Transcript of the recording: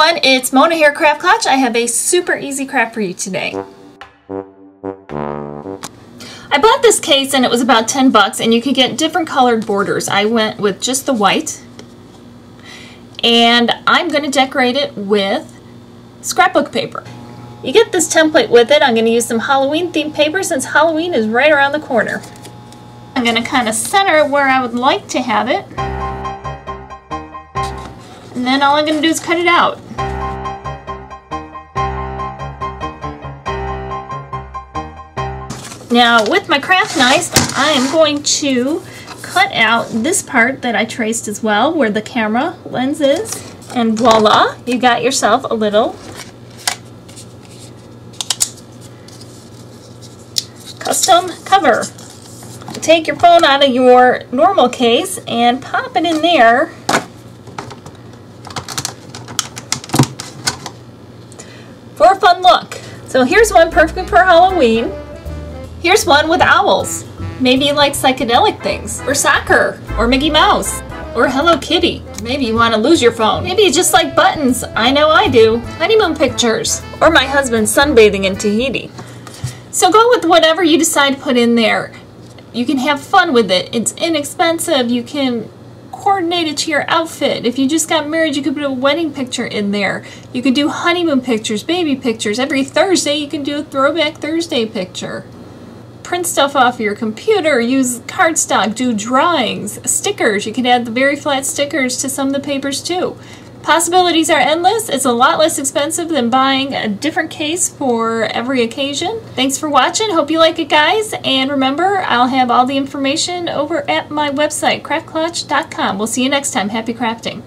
everyone, it's Mona here, Craft Klatch. I have a super easy craft for you today. I bought this case and it was about 10 bucks and you could get different colored borders. I went with just the white and I'm going to decorate it with scrapbook paper. You get this template with it. I'm going to use some Halloween themed paper since Halloween is right around the corner. I'm going to kind of center it where I would like to have it. And then all I'm going to do is cut it out. Now with my craft knife, I'm going to cut out this part that I traced as well, where the camera lens is. And voila, you got yourself a little custom cover. Take your phone out of your normal case and pop it in there. For a fun look. So here's one perfectly for Halloween. Here's one with owls. Maybe you like psychedelic things, or soccer, or Mickey Mouse, or Hello Kitty. Maybe you want to lose your phone. Maybe you just like buttons. I know I do. Honeymoon pictures, or my husband sunbathing in Tahiti. So go with whatever you decide to put in there. You can have fun with it. It's inexpensive. You can coordinate it to your outfit. If you just got married, you could put a wedding picture in there. You could do honeymoon pictures, baby pictures. Every Thursday, you can do a Throwback Thursday picture. Print stuff off your computer, use cardstock, do drawings, stickers. You can add the very flat stickers to some of the papers too. Possibilities are endless. It's a lot less expensive than buying a different case for every occasion. Thanks for watching. Hope you like it, guys. And remember, I'll have all the information over at my website, craftklatch.com. We'll see you next time. Happy crafting.